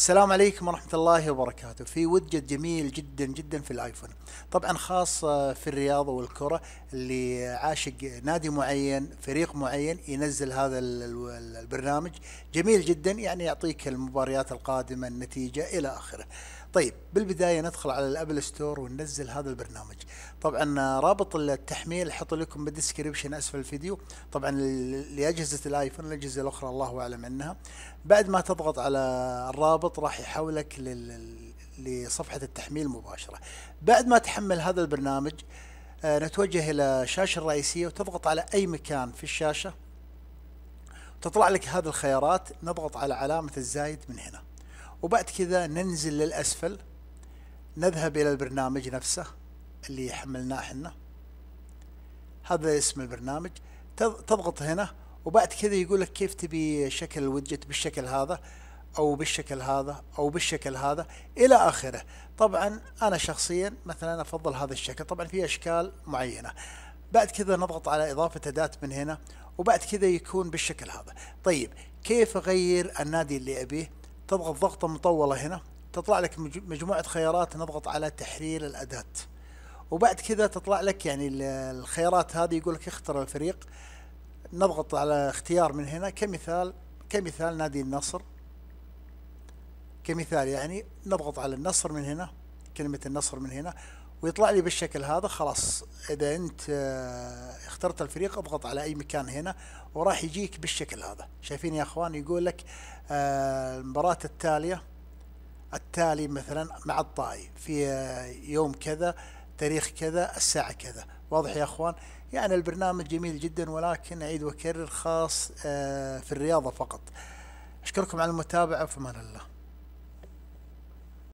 السلام عليكم ورحمة الله وبركاته. في widget جميل جدا جدا في الايفون، طبعا خاص في الرياضة والكرة، اللي عاشق نادي معين فريق معين ينزل هذا البرنامج جميل جدا، يعني يعطيك المباريات القادمة النتيجة الى اخره. طيب بالبداية ندخل على الابل ستور وننزل هذا البرنامج. طبعا رابط التحميل حط لكم بالديسكريبشن اسفل الفيديو، طبعا لأجهزة الايفون. الأجهزة الاخرى الله اعلم عنها. بعد ما تضغط على الرابط راح يحولك لصفحة التحميل مباشرة. بعد ما تحمل هذا البرنامج نتوجه الى الشاشة الرئيسية، وتضغط على اي مكان في الشاشة تطلع لك هذه الخيارات. نضغط على علامة الزايد من هنا، وبعد كذا ننزل للأسفل، نذهب إلى البرنامج نفسه اللي حملناه احنا. هذا اسم البرنامج. تضغط هنا، وبعد كذا يقول لك كيف تبي شكل الويدجت، بالشكل هذا أو بالشكل هذا أو بالشكل هذا إلى آخره. طبعا أنا شخصيا مثلا أفضل هذا الشكل، طبعا في أشكال معينة. بعد كذا نضغط على إضافة أداة من هنا، وبعد كذا يكون بالشكل هذا. طيب كيف أغير النادي اللي أبيه؟ تضغط ضغطة مطولة هنا، تطلع لك مجموعة خيارات. نضغط على تحرير الأداة، وبعد كذا تطلع لك يعني الخيارات هذه. يقول لك اختر الفريق، نضغط على اختيار من هنا. كمثال نادي النصر، كمثال يعني نضغط على النصر من هنا، كلمة النصر من هنا، ويطلع لي بالشكل هذا. خلاص إذا أنت اخترت الفريق اضغط على أي مكان هنا وراح يجيك بالشكل هذا. شايفين يا أخوان؟ يقول لك المباراة التالي مثلا مع الطائي في يوم كذا، تاريخ كذا، الساعة كذا. واضح يا أخوان؟ يعني البرنامج جميل جدا، ولكن أعيد وأكرر خاص في الرياضة فقط. أشكركم على المتابعة، في أمان الله.